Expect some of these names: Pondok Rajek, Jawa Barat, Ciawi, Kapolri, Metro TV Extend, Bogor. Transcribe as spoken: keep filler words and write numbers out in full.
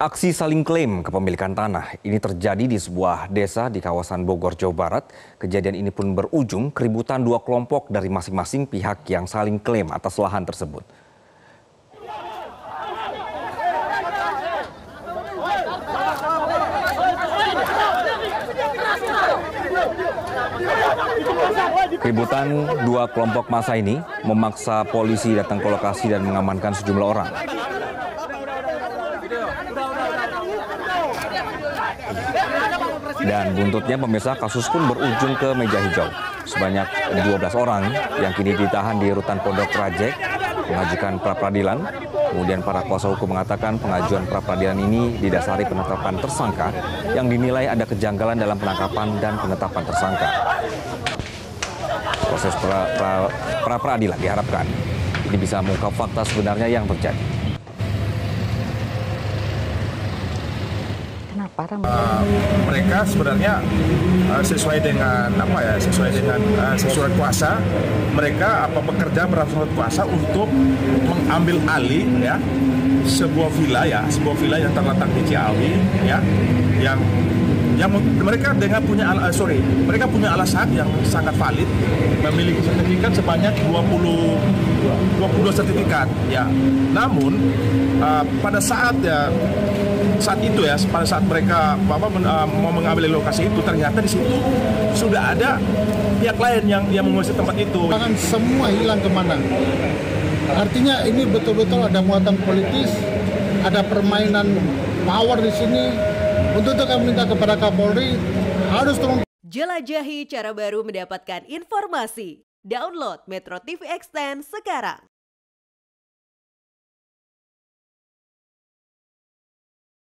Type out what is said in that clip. Aksi saling klaim kepemilikan tanah ini terjadi di sebuah desa di kawasan Bogor, Jawa Barat. Kejadian ini pun berujung keributan dua kelompok dari masing-masing pihak yang saling klaim atas lahan tersebut. Keributan dua kelompok massa ini memaksa polisi datang ke lokasi dan mengamankan sejumlah orang. Dan buntutnya pemirsa, kasus pun berujung ke meja hijau. Sebanyak dua belas orang yang kini ditahan di rutan Pondok Rajek mengajukan pra peradilan. Kemudian para kuasa hukum mengatakan pengajuan pra peradilan ini didasari penetapan tersangka yang dinilai ada kejanggalan dalam penangkapan dan penetapan tersangka. Proses pra, pra, pra peradilan diharapkan ini bisa mengungkap fakta sebenarnya yang terjadi. Uh, mereka sebenarnya uh, sesuai dengan apa ya sesuai dengan uh, surat kuasa mereka apa bekerja berdasarkan surat kuasa untuk mengambil alih ya sebuah villa ya sebuah villa yang terletak di Ciawi ya yang yang mereka dengan punya uh, sorry mereka punya alasan yang sangat valid, memiliki sertifikat sebanyak dua puluh dua puluh dua sertifikat ya, namun uh, pada saat ya saat itu ya pada saat mereka Bapak men, uh, mau mengambil lokasi itu, ternyata di situ sudah ada pihak lain yang yang menguasai tempat itu. Tangan semua hilang kemana? Artinya ini betul-betul ada muatan politis, ada permainan power di sini. Untuk itu kami minta kepada Kapolri harus turun. Jelajahi cara baru mendapatkan informasi. Download Metro T V Extend sekarang.